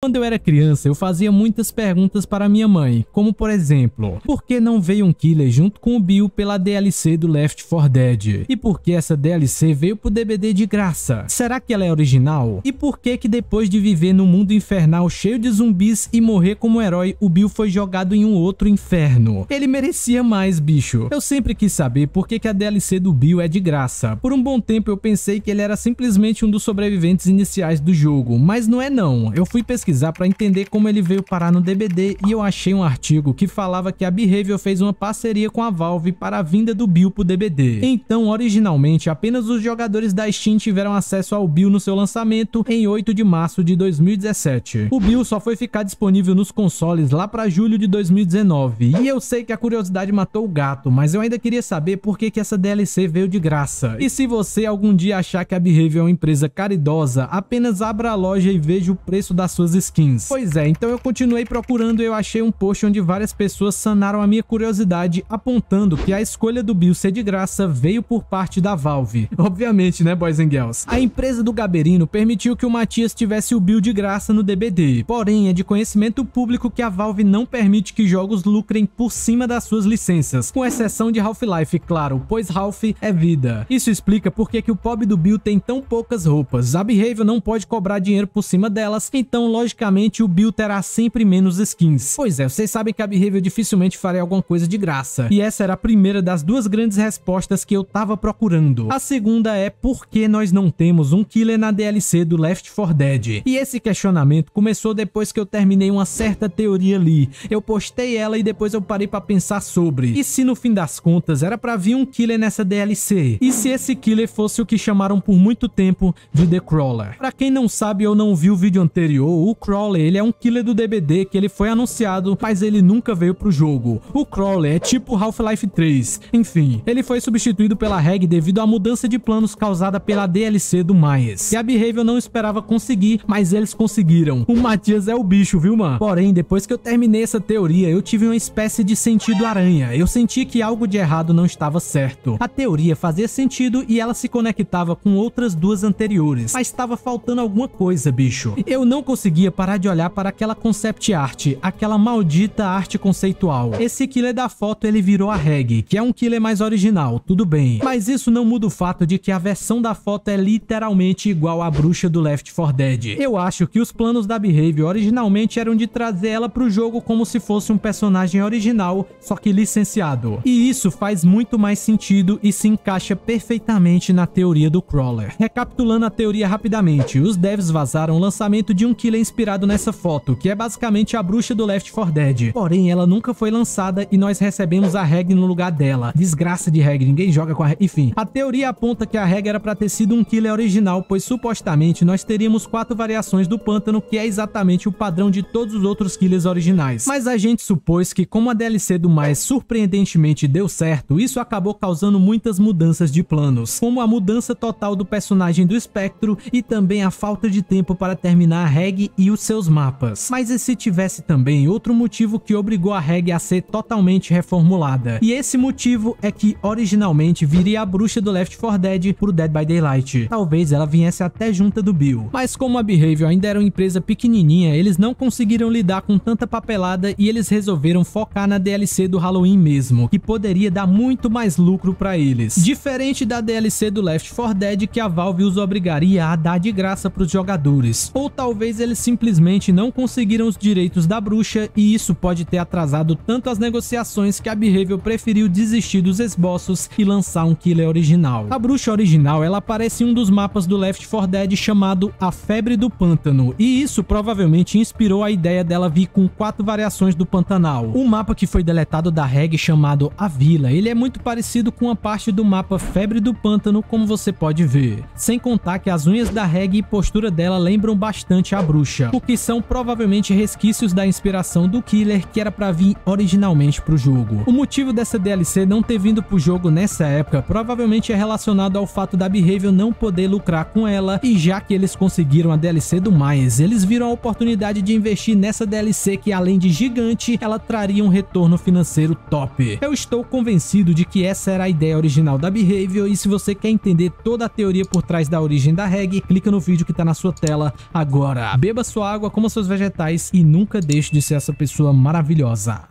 Quando eu era criança, eu fazia muitas perguntas para minha mãe, como por exemplo, por que não veio um killer junto com o Bill pela DLC do Left 4 Dead? E por que essa DLC veio pro DBD de graça? Será que ela é original? E por que que depois de viver no mundo infernal cheio de zumbis e morrer como herói, o Bill foi jogado em um outro inferno? Ele merecia mais, bicho. Eu sempre quis saber por que que a DLC do Bill é de graça. Por um bom tempo eu pensei que ele era simplesmente um dos sobreviventes iniciais do jogo, mas não é não. Eu fui pesquisar para entender como ele veio parar no DBD e eu achei um artigo que falava que a Behavior fez uma parceria com a Valve para a vinda do Bill pro DBD. Então, originalmente, apenas os jogadores da Steam tiveram acesso ao Bill no seu lançamento em 8 de março de 2017. O Bill só foi ficar disponível nos consoles lá para julho de 2019. E eu sei que a curiosidade matou o gato, mas eu ainda queria saber por que que essa DLC veio de graça. E se você algum dia achar que a Behavior é uma empresa caridosa, apenas abra a loja e veja o preço das suas skins. Pois é, então eu continuei procurando e eu achei um post onde várias pessoas sanaram a minha curiosidade, apontando que a escolha do Bill ser de graça veio por parte da Valve. Obviamente, né, boys and girls? A empresa do Gaberino permitiu que o Matias tivesse o Bill de graça no DBD. Porém, é de conhecimento público que a Valve não permite que jogos lucrem por cima das suas licenças, com exceção de Half-Life, claro, pois Half é vida. Isso explica por que que o pobre do Bill tem tão poucas roupas. A Behavior não pode cobrar dinheiro por cima delas, então logicamente o Bill terá sempre menos skins. Pois é, vocês sabem que a Behavior dificilmente faria alguma coisa de graça. E essa era a primeira das duas grandes respostas que eu tava procurando. A segunda é por que nós não temos um killer na DLC do Left 4 Dead? E esse questionamento começou depois que eu terminei uma certa teoria ali. Eu postei ela e depois eu parei pra pensar sobre. E se no fim das contas era pra vir um killer nessa DLC? E se esse killer fosse o que chamaram por muito tempo de The Crawler? Pra quem não sabe ou não viu o vídeo anterior, o Crawler, ele é um killer do DBD que ele foi anunciado, mas ele nunca veio pro jogo. O Crawler é tipo Half-Life 3. Enfim, ele foi substituído pela Hag devido à mudança de planos causada pela DLC do Myers. E a Behavior não esperava conseguir, mas eles conseguiram. O Matias é o bicho, viu, mano? Porém, depois que eu terminei essa teoria, eu tive uma espécie de sentido aranha. Eu senti que algo de errado não estava certo. A teoria fazia sentido e ela se conectava com outras duas anteriores, mas estava faltando alguma coisa, bicho. Eu não conseguia parar de olhar para aquela concept art, aquela maldita arte conceitual. Esse killer da foto, ele virou a Reg, que é um killer mais original, tudo bem. Mas isso não muda o fato de que a versão da foto é literalmente igual à bruxa do Left 4 Dead. Eu acho que os planos da Behavior originalmente eram de trazer ela pro jogo como se fosse um personagem original, só que licenciado. E isso faz muito mais sentido e se encaixa perfeitamente na teoria do Crawler. Recapitulando a teoria rapidamente, os devs vazaram o lançamento de um killer inspirado nessa foto, que é basicamente a bruxa do Left 4 Dead. Porém, ela nunca foi lançada e nós recebemos a Hag no lugar dela. Desgraça de Hag, ninguém joga com a Hag. Enfim, a teoria aponta que a Hag era pra ter sido um killer original, pois supostamente nós teríamos 4 variações do pântano, que é exatamente o padrão de todos os outros killers originais. Mas a gente supôs que, como a DLC do Myers surpreendentemente deu certo, isso acabou causando muitas mudanças de planos, como a mudança total do personagem do espectro e também a falta de tempo para terminar a Hag e os seus mapas. Mas e se tivesse também outro motivo que obrigou a Hag a ser totalmente reformulada? E esse motivo é que originalmente viria a bruxa do Left 4 Dead pro Dead by Daylight. Talvez ela viesse até junta do Bill. Mas como a Behavior ainda era uma empresa pequenininha, eles não conseguiram lidar com tanta papelada e eles resolveram focar na DLC do Halloween mesmo, que poderia dar muito mais lucro pra eles. Diferente da DLC do Left 4 Dead que a Valve os obrigaria a dar de graça pros jogadores. Ou talvez eles simplesmente não conseguiram os direitos da bruxa e isso pode ter atrasado tanto as negociações que a Behavior preferiu desistir dos esboços e lançar um killer original. A bruxa original, ela aparece em um dos mapas do Left 4 Dead chamado A Febre do Pântano e isso provavelmente inspirou a ideia dela vir com 4 variações do Pantanal. O mapa que foi deletado da Reg chamado A Vila, ele é muito parecido com a parte do mapa Febre do Pântano, como você pode ver. Sem contar que as unhas da Reg e postura dela lembram bastante a bruxa, o que são provavelmente resquícios da inspiração do killer que era pra vir originalmente pro jogo. O motivo dessa DLC não ter vindo pro jogo nessa época provavelmente é relacionado ao fato da Behavior não poder lucrar com ela, e já que eles conseguiram a DLC do Myers, eles viram a oportunidade de investir nessa DLC que, além de gigante, ela traria um retorno financeiro top. Eu estou convencido de que essa era a ideia original da Behavior, e se você quer entender toda a teoria por trás da origem da Hag, clica no vídeo que tá na sua tela agora. Beba sua água, coma seus vegetais e nunca deixe de ser essa pessoa maravilhosa.